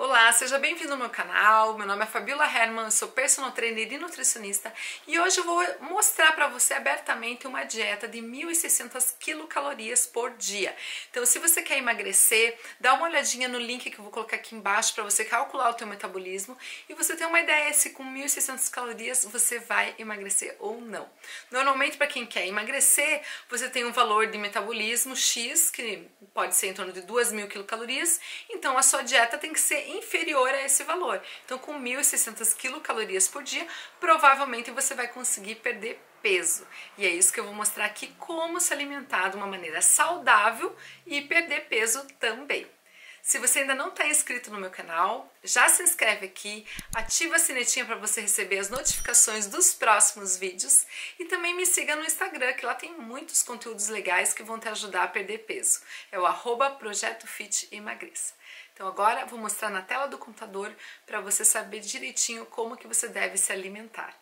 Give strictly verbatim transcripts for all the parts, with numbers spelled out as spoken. Olá, seja bem-vindo ao meu canal, meu nome é Fabíola Herrmann, sou personal trainer e nutricionista e hoje eu vou mostrar para você abertamente uma dieta de mil e seiscentas quilocalorias por dia. Então se você quer emagrecer, dá uma olhadinha no link que eu vou colocar aqui embaixo para você calcular o teu metabolismo e você ter uma ideia se com mil e seiscentas calorias você vai emagrecer ou não. Normalmente para quem quer emagrecer, você tem um valor de metabolismo X, que pode ser em torno de duas mil quilocalorias, então a sua dieta tem que ser inferior a esse valor. Então com mil e seiscentas quilocalorias por dia, provavelmente você vai conseguir perder peso. E é isso que eu vou mostrar aqui, como se alimentar de uma maneira saudável e perder peso também. Se você ainda não está inscrito no meu canal, já se inscreve aqui, ativa a sinetinha para você receber as notificações dos próximos vídeos e também me siga no Instagram, que lá tem muitos conteúdos legais que vão te ajudar a perder peso. É o arroba Projeto Fit Emagrece. Então agora vou mostrar na tela do computador para você saber direitinho como que você deve se alimentar.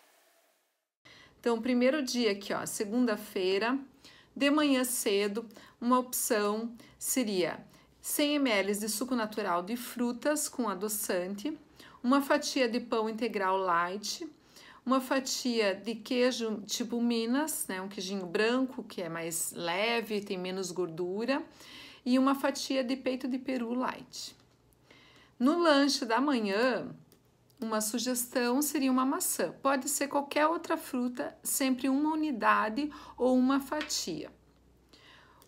Então, primeiro dia aqui, ó, segunda-feira, de manhã cedo, uma opção seria cem mililitros de suco natural de frutas com adoçante, uma fatia de pão integral light, uma fatia de queijo tipo Minas, né, um queijinho branco que é mais leve, tem menos gordura, e uma fatia de peito de peru light. No lanche da manhã, uma sugestão seria uma maçã. Pode ser qualquer outra fruta, sempre uma unidade ou uma fatia.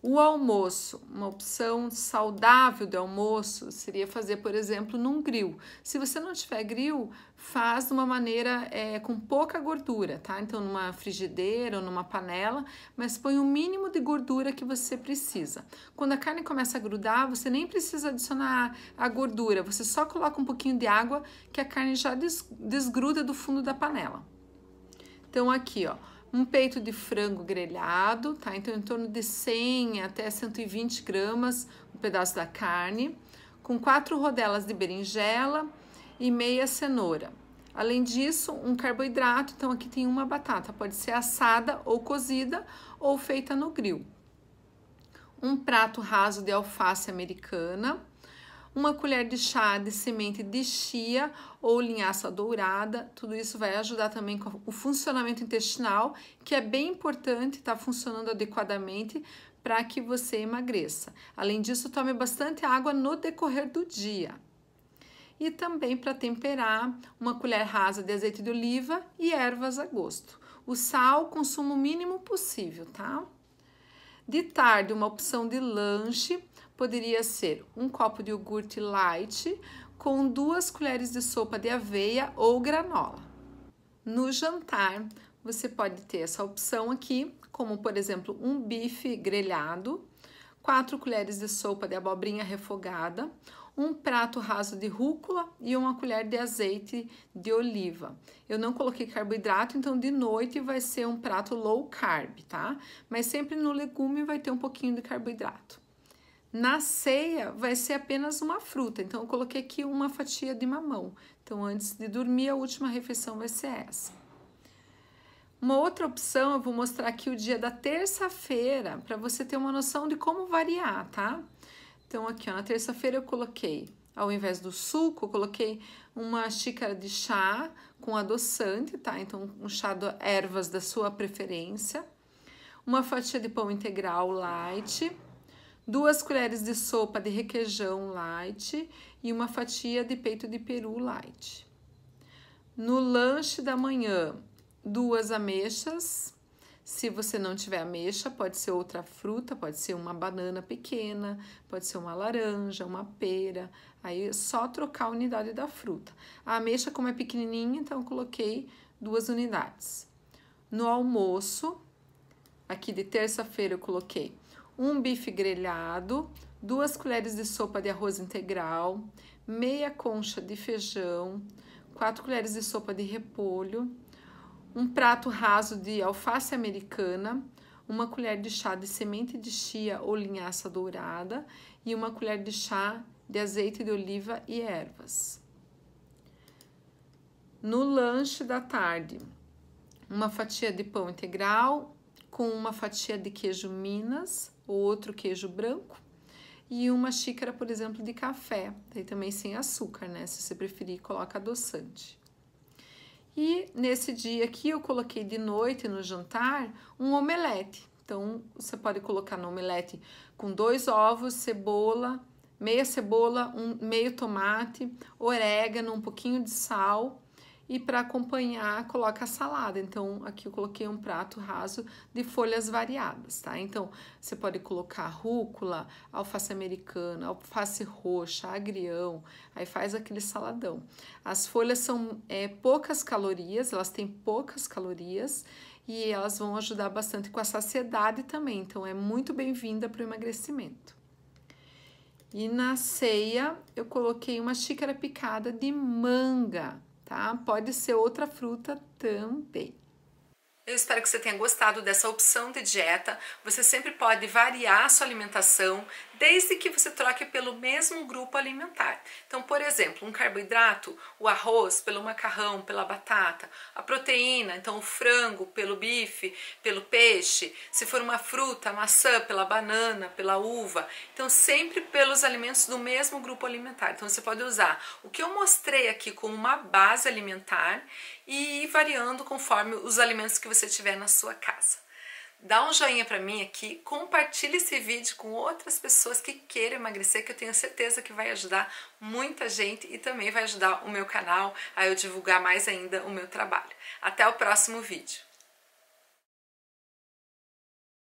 O almoço, uma opção saudável de almoço, seria fazer, por exemplo, num grill. Se você não tiver grill, faz de uma maneira é, com pouca gordura, tá? Então, numa frigideira ou numa panela, mas põe o mínimo de gordura que você precisa. Quando a carne começa a grudar, você nem precisa adicionar a gordura, você só coloca um pouquinho de água que a carne já des- desgruda do fundo da panela. Então, aqui, ó. Um peito de frango grelhado, tá? Então, em torno de cem até cento e vinte gramas, um pedaço da carne, com quatro rodelas de berinjela e meia cenoura. Além disso, um carboidrato, então aqui tem uma batata, pode ser assada ou cozida ou feita no grill. Um prato raso de alface americana, uma colher de chá de semente de chia ou linhaça dourada, tudo isso vai ajudar também com o funcionamento intestinal, que é bem importante, tá funcionando adequadamente para que você emagreça. Além disso, tome bastante água no decorrer do dia. E também para temperar, uma colher rasa de azeite de oliva e ervas a gosto. O sal, consumo mínimo possível, tá? De tarde, uma opção de lanche poderia ser um copo de iogurte light com duas colheres de sopa de aveia ou granola. No jantar, você pode ter essa opção aqui, como por exemplo, um bife grelhado, quatro colheres de sopa de abobrinha refogada, um prato raso de rúcula e uma colher de azeite de oliva. Eu não coloquei carboidrato, então de noite vai ser um prato low carb, tá? Mas sempre no legume vai ter um pouquinho de carboidrato. Na ceia vai ser apenas uma fruta, então eu coloquei aqui uma fatia de mamão. Então antes de dormir, a última refeição vai ser essa. Uma outra opção, eu vou mostrar aqui o dia da terça-feira, para você ter uma noção de como variar, tá? Então, aqui, ó, na terça-feira eu coloquei, ao invés do suco, eu coloquei uma xícara de chá com adoçante, tá? Então, um chá de ervas da sua preferência, uma fatia de pão integral light, duas colheres de sopa de requeijão light e uma fatia de peito de peru light. No lanche da manhã, duas ameixas. Se você não tiver ameixa, pode ser outra fruta, pode ser uma banana pequena, pode ser uma laranja, uma pera. Aí é só trocar a unidade da fruta. A ameixa, como é pequenininha, então eu coloquei duas unidades. No almoço, aqui de terça-feira, eu coloquei um bife grelhado, duas colheres de sopa de arroz integral, meia concha de feijão, quatro colheres de sopa de repolho, um prato raso de alface americana, uma colher de chá de semente de chia ou linhaça dourada e uma colher de chá de azeite de oliva e ervas. No lanche da tarde, uma fatia de pão integral com uma fatia de queijo Minas ou outro queijo branco e uma xícara, por exemplo, de café, daí também sem açúcar, né? Se você preferir, coloca adoçante. E nesse dia aqui eu coloquei de noite no jantar um omelete. Então, você pode colocar no omelete com dois ovos, cebola, meia cebola, um meio tomate, orégano, um pouquinho de sal. E para acompanhar, coloca a salada. Então, aqui eu coloquei um prato raso de folhas variadas, tá? Então, você pode colocar rúcula, alface americana, alface roxa, agrião. Aí faz aquele saladão. As folhas são é, poucas calorias, elas têm poucas calorias. E elas vão ajudar bastante com a saciedade também. Então, é muito bem-vinda para o emagrecimento. E na ceia, eu coloquei uma xícara picada de manga. Tá? Pode ser outra fruta também. Eu espero que você tenha gostado dessa opção de dieta. Você sempre pode variar a sua alimentação, desde que você troque pelo mesmo grupo alimentar. Então, por exemplo, um carboidrato, o arroz pelo macarrão, pela batata, a proteína, então o frango pelo bife, pelo peixe, se for uma fruta, a maçã pela banana, pela uva. Então, sempre pelos alimentos do mesmo grupo alimentar. Então, você pode usar o que eu mostrei aqui como uma base alimentar e ir variando conforme os alimentos que você tiver na sua casa. Dá um joinha pra mim aqui, compartilha esse vídeo com outras pessoas que queiram emagrecer, que eu tenho certeza que vai ajudar muita gente e também vai ajudar o meu canal a eu divulgar mais ainda o meu trabalho. Até o próximo vídeo!